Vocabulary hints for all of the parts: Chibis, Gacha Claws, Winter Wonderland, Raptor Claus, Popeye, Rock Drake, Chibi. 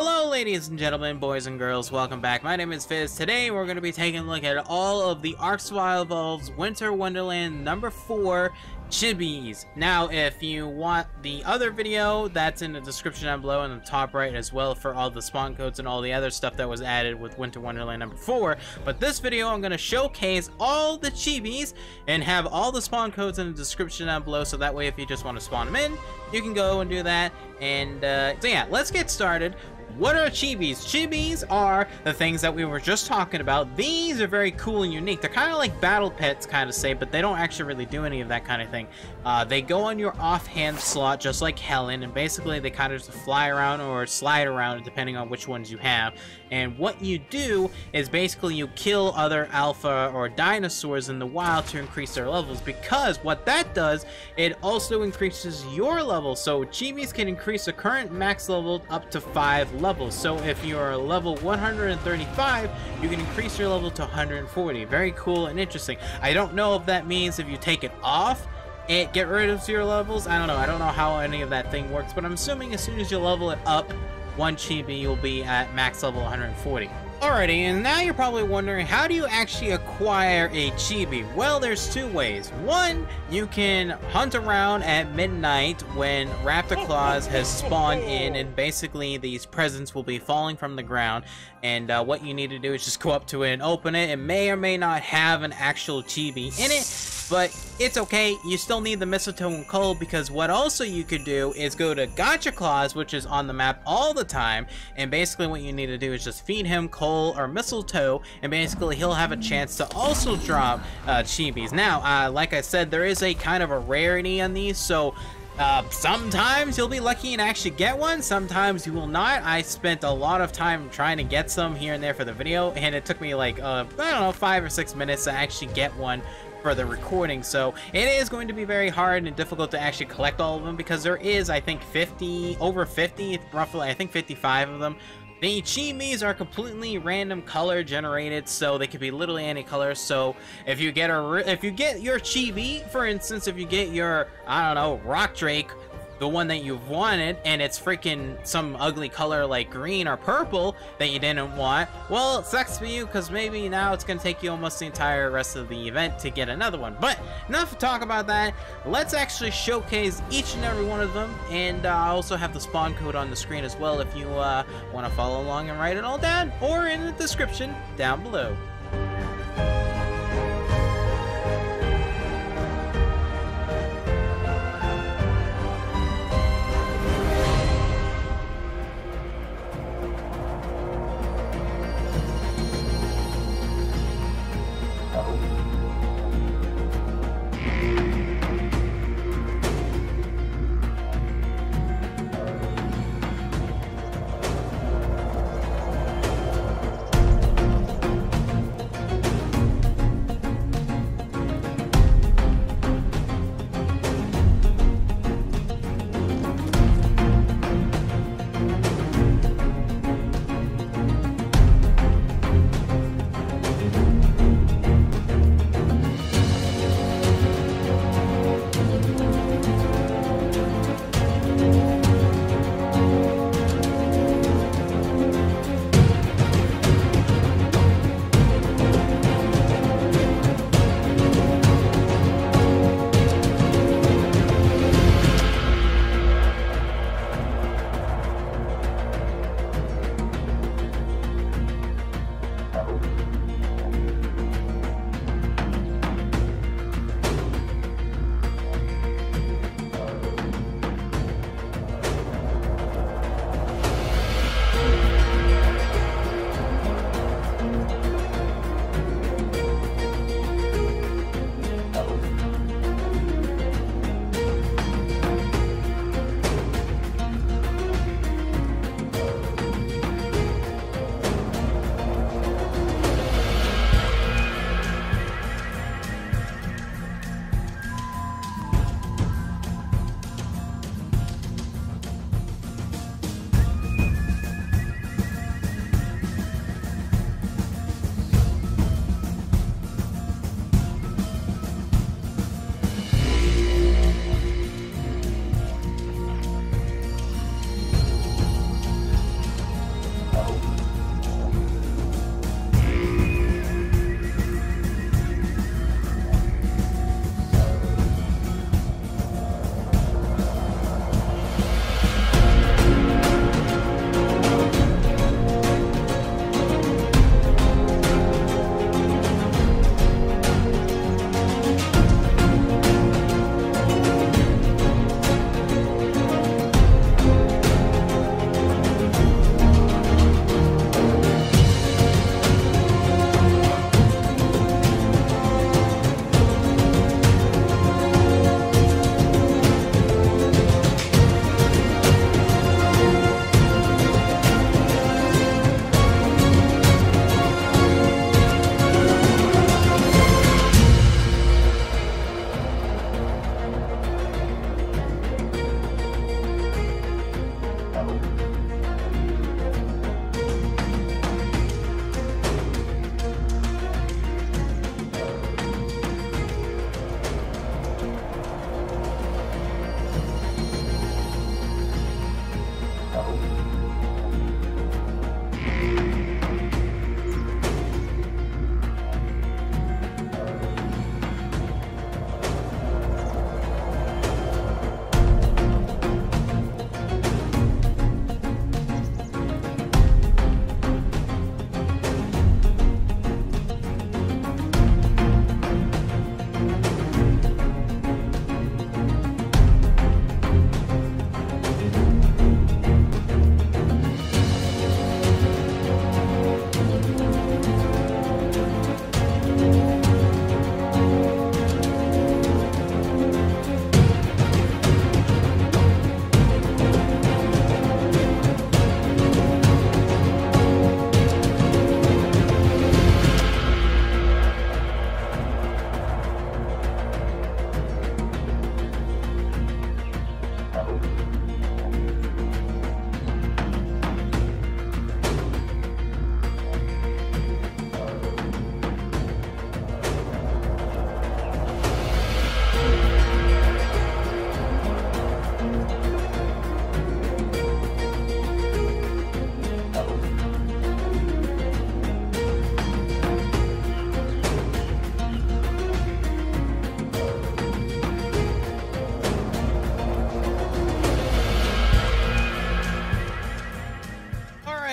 Hello ladies and gentlemen, boys and girls, welcome back. My name is Fizz. Today we're going to be taking a look at all of the Arc-Survival Evolved's Winter Wonderland number 4 Chibis. Now if you want the other video, that's in the description down below in the top right as well for all the spawn codes and all the other stuff that was added with Winter Wonderland number 4. But this video I'm going to showcase all the Chibis and have all the spawn codes in the description down below, so that way if you just want to spawn them in, you can go and do that. And so yeah, let's get started. What are Chibis? Chibis are the things that we were just talking about. These are very cool and unique. They're kind of like battle pets, kind of say, but they don't actually really do any of that kind of thing. They go on your offhand slot, just like Helen, and basically they kind of just fly around or slide around, depending on which ones you have. And what you do is basically you kill other alpha or dinosaurs in the wild to increase their levels, because what that does, it also increases your level. So Chibis can increase the current max level up to 5 levels. So if you are level 135, you can increase your level to 140. Very cool and interesting. I don't know if that means if you take it off, it get rid of your levels. I don't know. I don't know how any of that thing works, but I'm assuming as soon as you level it up, one Chibi will be at max level 140. Alrighty, and now you're probably wondering, how do you actually acquire a Chibi? Well, there's two ways. One, you can hunt around at midnight when Raptor Claus has spawned in, and basically these presents will be falling from the ground. And what you need to do is just go up to it and open it. It may or may not have an actual Chibi in it, but it's okay. You still need the mistletoe and coal, because what also you could do is go to Gacha Claws, which is on the map all the time, and basically what you need to do is just feed him coal or mistletoe, and basically he'll have a chance to also drop Chibis. Now, like I said, there is a kind of a rarity on these, so sometimes you'll be lucky and actually get one, sometimes you will not. I spent a lot of time trying to get some here and there for the video, and it took me like, I don't know, 5 or 6 minutes to actually get one for the recording. So it is going to be very hard and difficult to actually collect all of them, because there is, I think, over 50, roughly, I think 55 of them. The Chibis are completely random color generated, so they could be literally any color. So if you get your Chibi, for instance, if you get your, I don't know, Rock Drake, the one that you've wanted, and it's freaking some ugly color like green or purple that you didn't want, well, it sucks for you, because maybe now it's going to take you almost the entire rest of the event to get another one. But enough to talk about that. Let's actually showcase each and every one of them, and I also have the spawn code on the screen as well if you want to follow along and write it all down, or in the description down below.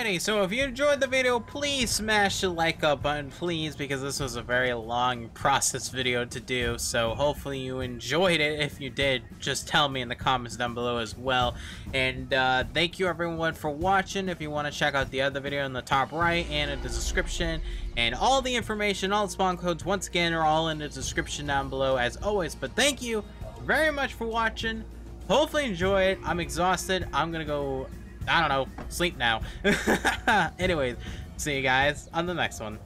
Alrighty, so if you enjoyed the video, please smash the like up button, please, because this was a very long process video to do, so hopefully you enjoyed it. If you did, just tell me in the comments down below as well. And thank you everyone for watching. If you want to check out the other video in the top right and in the description, and all the information, all the spawn codes, once again, are all in the description down below as always. But thank you very much for watching. Hopefully you enjoy it. I'm exhausted. I'm gonna go, I don't know, sleep now. Anyways, see you guys on the next one.